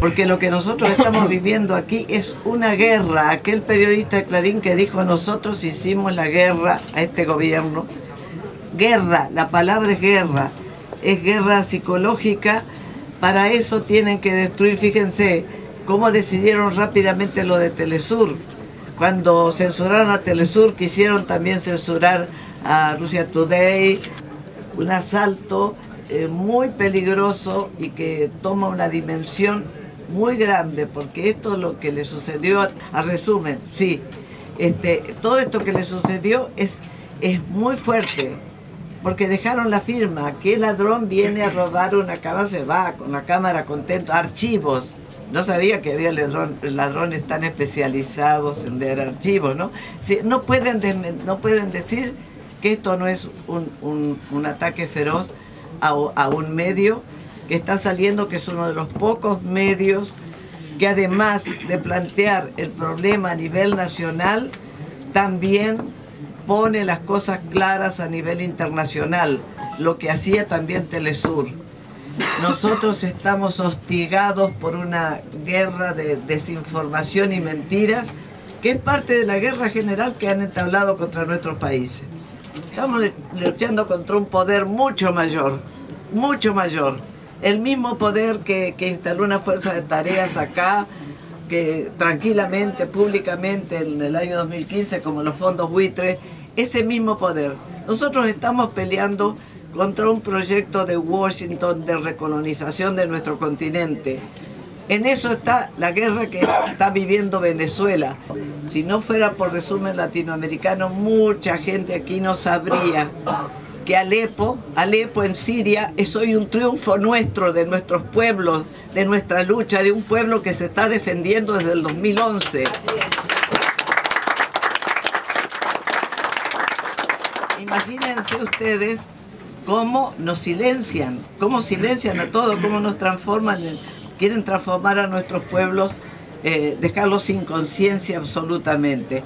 Porque lo que nosotros estamos viviendo aquí es una guerra. Aquel periodista Clarín que dijo nosotros hicimos la guerra a este gobierno. Guerra, la palabra es guerra psicológica. Para eso tienen que destruir, fíjense, cómo decidieron rápidamente lo de Telesur. Cuando censuraron a Telesur, quisieron también censurar a Rusia Today. Un asalto muy peligroso y que toma una dimensión muy grande, porque esto es lo que le sucedió a Resumen. Sí, todo esto que le sucedió es muy fuerte, porque dejaron la firma. ¿Qué ladrón viene a robar una cámara? Se va con la cámara contento. Archivos. No sabía que había ladrones tan especializados en leer archivos, ¿no? Sí, no pueden decir que esto no es un ataque feroz a un medio que está saliendo, que es uno de los pocos medios que, además de plantear el problema a nivel nacional, también pone las cosas claras a nivel internacional, lo que hacía también Telesur. Nosotros estamos hostigados por una guerra de desinformación y mentiras, que es parte de la guerra general que han entablado contra nuestros países. Estamos luchando contra un poder mucho mayor, mucho mayor. El mismo poder que instaló una fuerza de tareas acá, que tranquilamente, públicamente, en el año 2015, como los fondos buitres, ese mismo poder. Nosotros estamos peleando contra un proyecto de Washington de recolonización de nuestro continente. En eso está la guerra que está viviendo Venezuela. Si no fuera por Resumen Latinoamericano, mucha gente aquí no sabría que Alepo en Siria es hoy un triunfo nuestro, de nuestros pueblos, de nuestra lucha, de un pueblo que se está defendiendo desde el 2011. Imagínense ustedes cómo nos silencian, cómo silencian a todos, cómo nos transforman quieren transformar a nuestros pueblos, dejarlos sin conciencia absolutamente.